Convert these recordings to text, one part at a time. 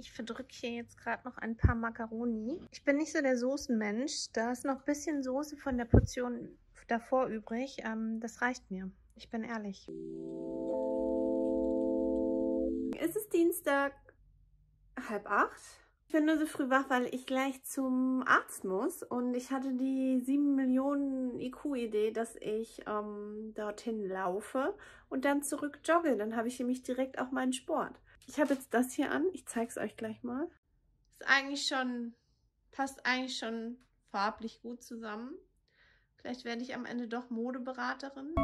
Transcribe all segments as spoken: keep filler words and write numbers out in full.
Ich verdrücke hier jetzt gerade noch ein paar Macaroni. Ich bin nicht so der Soßenmensch. Da ist noch ein bisschen Soße von der Portion davor übrig. Ähm, das reicht mir. Ich bin ehrlich. Es ist Dienstag halb acht. Ich bin nur so früh wach, weil ich gleich zum Arzt muss. Und ich hatte die sieben Millionen I Q-Idee, dass ich ähm, dorthin laufe und dann zurück jogge. Dann habe ich nämlich direkt auch meinen Sport. Ich habe jetzt das hier an. Ich zeige es euch gleich mal. Ist eigentlich schon, passt eigentlich schon farblich gut zusammen. Vielleicht werde ich am Ende doch Modeberaterin.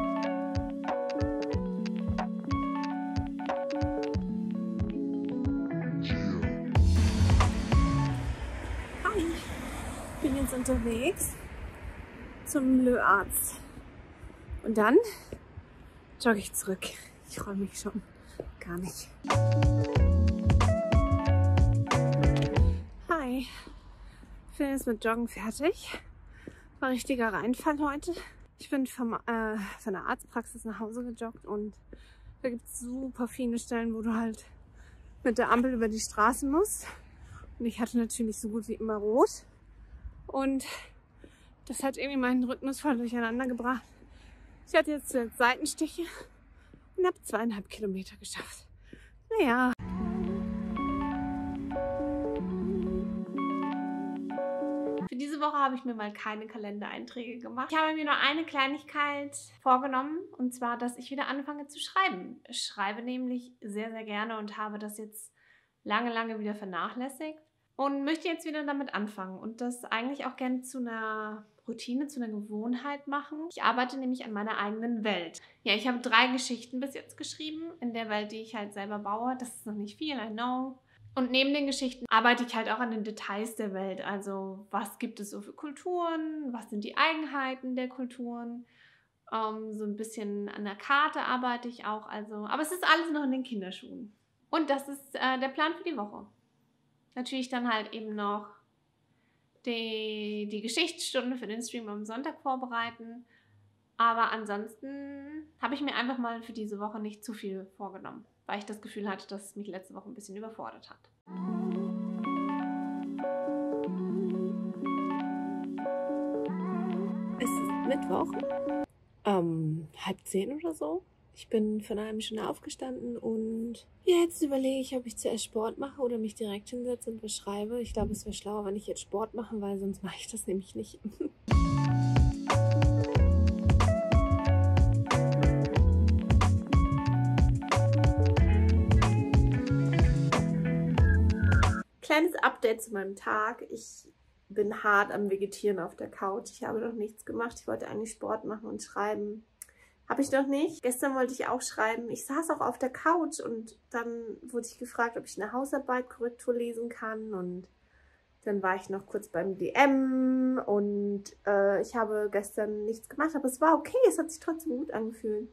Ich bin jetzt unterwegs zum Löarzt und dann jogge ich zurück. Ich freue mich schon gar nicht. Hi, ich bin jetzt mit Joggen fertig. War ein richtiger Reinfall heute. Ich bin vom, äh, von der Arztpraxis nach Hause gejoggt und da gibt es super viele Stellen, wo du halt mit der Ampel über die Straße musst. Und ich hatte natürlich so gut wie immer rot. Und das hat irgendwie meinen Rhythmus voll durcheinander gebracht. Ich hatte jetzt Seitenstiche und habe zweieinhalb Kilometer geschafft. Naja. Für diese Woche habe ich mir mal keine Kalendereinträge gemacht. Ich habe mir nur eine Kleinigkeit vorgenommen, und zwar, dass ich wieder anfange zu schreiben. Ich schreibe nämlich sehr, sehr gerne und habe das jetzt lange, lange wieder vernachlässigt. Und möchte jetzt wieder damit anfangen und das eigentlich auch gerne zu einer Routine, zu einer Gewohnheit machen. Ich arbeite nämlich an meiner eigenen Welt. Ja, ich habe drei Geschichten bis jetzt geschrieben in der Welt, die ich halt selber baue. Das ist noch nicht viel, I know. Und neben den Geschichten arbeite ich halt auch an den Details der Welt. Also was gibt es so für Kulturen, was sind die Eigenheiten der Kulturen. Ähm, so ein bisschen an der Karte arbeite ich auch. Also, aber es ist alles noch in den Kinderschuhen. Und das ist äh, der Plan für die Woche. Natürlich dann halt eben noch die, die Geschichtsstunde für den Stream am Sonntag vorbereiten. Aber ansonsten habe ich mir einfach mal für diese Woche nicht zu viel vorgenommen, weil ich das Gefühl hatte, dass es mich letzte Woche ein bisschen überfordert hat. Es ist Mittwoch, ähm, halb zehn oder so. Ich bin von einem schon aufgestanden und ja, jetzt überlege ich, ob ich zuerst Sport mache oder mich direkt hinsetze und was schreibe. Ich glaube, es wäre schlauer, wenn ich jetzt Sport mache, weil sonst mache ich das nämlich nicht. Kleines Update zu meinem Tag. Ich bin hart am Vegetieren auf der Couch. Ich habe noch nichts gemacht. Ich wollte eigentlich Sport machen und schreiben. Habe ich noch nicht. Gestern wollte ich auch schreiben. Ich saß auch auf der Couch und dann wurde ich gefragt, ob ich eine Hausarbeit Korrektur lesen kann. Und dann war ich noch kurz beim D M und äh, ich habe gestern nichts gemacht. Aber es war okay, es hat sich trotzdem gut angefühlt.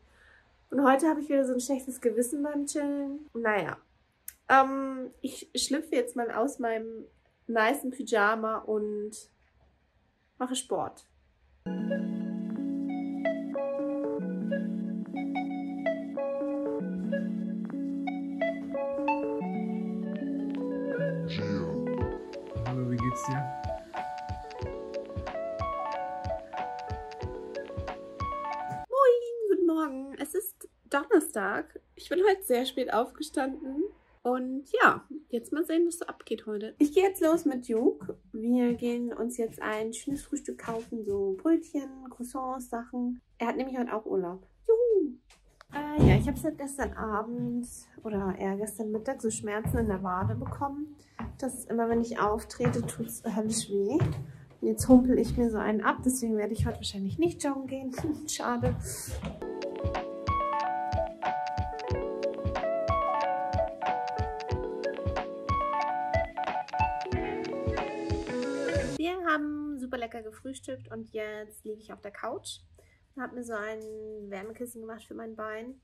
Und heute habe ich wieder so ein schlechtes Gewissen beim Chillen. Naja, ähm, ich schlüpfe jetzt mal aus meinem nicen Pyjama und mache Sport. Hallo, wie geht's dir? Moin, guten Morgen. Es ist Donnerstag. Ich bin heute sehr spät aufgestanden. Und ja, jetzt mal sehen, was so abgeht heute. Ich gehe jetzt los mit Duke. Wir gehen uns jetzt ein schönes Frühstück kaufen. So Brötchen, Croissants, Sachen. Er hat nämlich heute auch Urlaub. Juhu! Äh, ja, ich habe seit gestern Abend oder eher gestern Mittag so Schmerzen in der Wade bekommen. Das ist immer, wenn ich auftrete, tut es höllisch weh. Und jetzt humpel ich mir so einen ab, deswegen werde ich heute wahrscheinlich nicht joggen gehen. Schade. Wir haben super lecker gefrühstückt und jetzt liege ich auf der Couch. Ich habe mir so ein Wärmekissen gemacht für mein Bein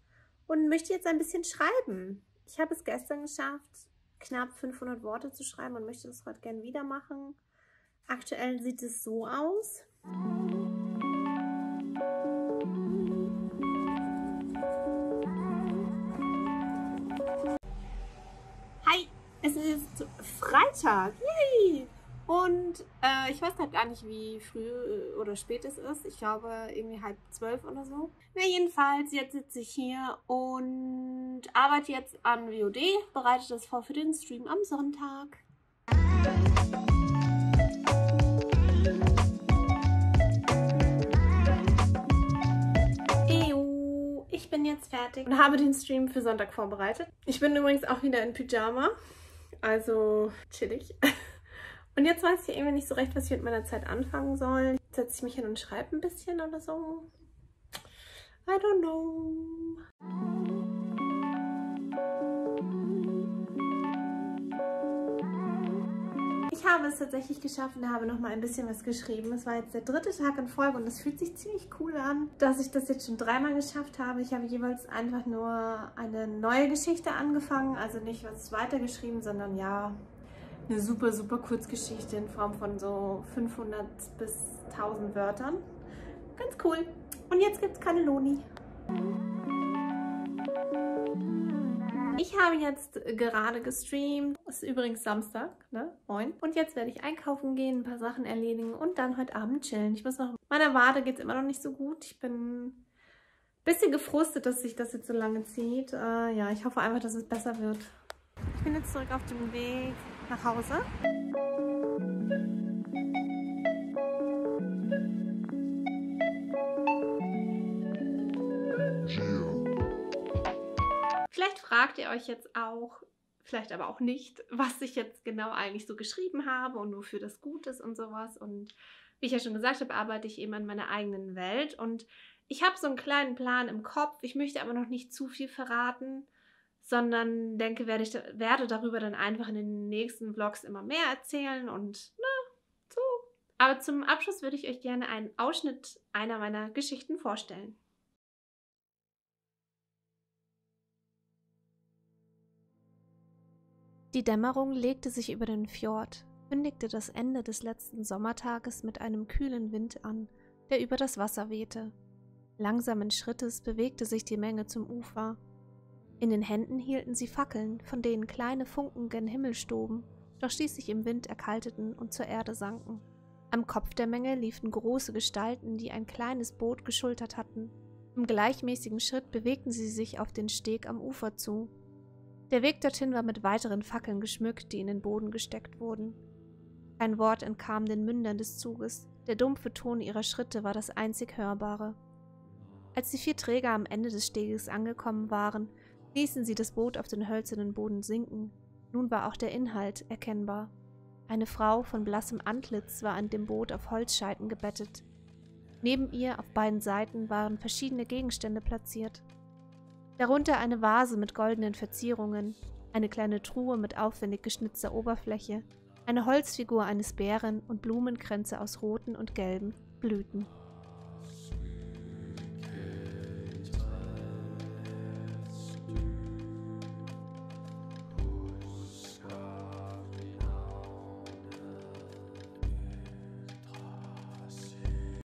und möchte jetzt ein bisschen schreiben. Ich habe es gestern geschafft, knapp fünfhundert Worte zu schreiben und möchte das heute gerne wieder machen. Aktuell sieht es so aus. Hi, es ist ist Freitag. Yay! Und äh, ich weiß gerade gar nicht, wie früh oder spät es ist. Ich glaube, irgendwie halb zwölf oder so. Na jedenfalls, jetzt sitze ich hier und arbeite jetzt an W O D, bereite das vor für den Stream am Sonntag. Ew, ich bin jetzt fertig und habe den Stream für Sonntag vorbereitet. Ich bin übrigens auch wieder in Pyjama, also chillig. Und jetzt weiß ich irgendwie nicht so recht, was ich mit meiner Zeit anfangen soll. Jetzt setze ich mich hin und schreibe ein bisschen oder so. I don't know. Ich habe es tatsächlich geschafft und habe noch mal ein bisschen was geschrieben. Es war jetzt der dritte Tag in Folge und es fühlt sich ziemlich cool an, dass ich das jetzt schon dreimal geschafft habe. Ich habe jeweils einfach nur eine neue Geschichte angefangen. Also nicht was weitergeschrieben, sondern ja... eine super, super Kurzgeschichte in Form von so fünfhundert bis tausend Wörtern. Ganz cool. Und jetzt gibt's Cannelloni. Ich habe jetzt gerade gestreamt. Ist übrigens Samstag, ne? Moin. Und jetzt werde ich einkaufen gehen, ein paar Sachen erledigen und dann heute Abend chillen. Ich muss noch... meiner Wade geht's immer noch nicht so gut. Ich bin... bisschen gefrustet, dass sich das jetzt so lange zieht. Äh, ja, ich hoffe einfach, dass es besser wird. Ich bin jetzt zurück auf dem Weg nach Hause. Vielleicht fragt ihr euch jetzt auch, vielleicht aber auch nicht, was ich jetzt genau eigentlich so geschrieben habe und wofür das gut ist und sowas. Und wie ich ja schon gesagt habe, arbeite ich eben an meiner eigenen Welt. Und ich habe so einen kleinen Plan im Kopf. Ich möchte aber noch nicht zu viel verraten, sondern denke, werde ich werde darüber dann einfach in den nächsten Vlogs immer mehr erzählen und na, so. Aber zum Abschluss würde ich euch gerne einen Ausschnitt einer meiner Geschichten vorstellen. Die Dämmerung legte sich über den Fjord, kündigte das Ende des letzten Sommertages mit einem kühlen Wind an, der über das Wasser wehte. Langsamen Schrittes bewegte sich die Menge zum Ufer. In den Händen hielten sie Fackeln, von denen kleine Funken gen Himmel stoben, doch schließlich im Wind erkalteten und zur Erde sanken. Am Kopf der Menge liefen große Gestalten, die ein kleines Boot geschultert hatten. Im gleichmäßigen Schritt bewegten sie sich auf den Steg am Ufer zu. Der Weg dorthin war mit weiteren Fackeln geschmückt, die in den Boden gesteckt wurden. Kein Wort entkam den Mündern des Zuges, der dumpfe Ton ihrer Schritte war das einzig Hörbare. Als die vier Träger am Ende des Steges angekommen waren, ließen sie das Boot auf den hölzernen Boden sinken. Nun war auch der Inhalt erkennbar. Eine Frau von blassem Antlitz war an dem Boot auf Holzscheiten gebettet. Neben ihr auf beiden Seiten waren verschiedene Gegenstände platziert. Darunter eine Vase mit goldenen Verzierungen, eine kleine Truhe mit aufwendig geschnitzter Oberfläche, eine Holzfigur eines Bären und Blumenkränze aus roten und gelben Blüten.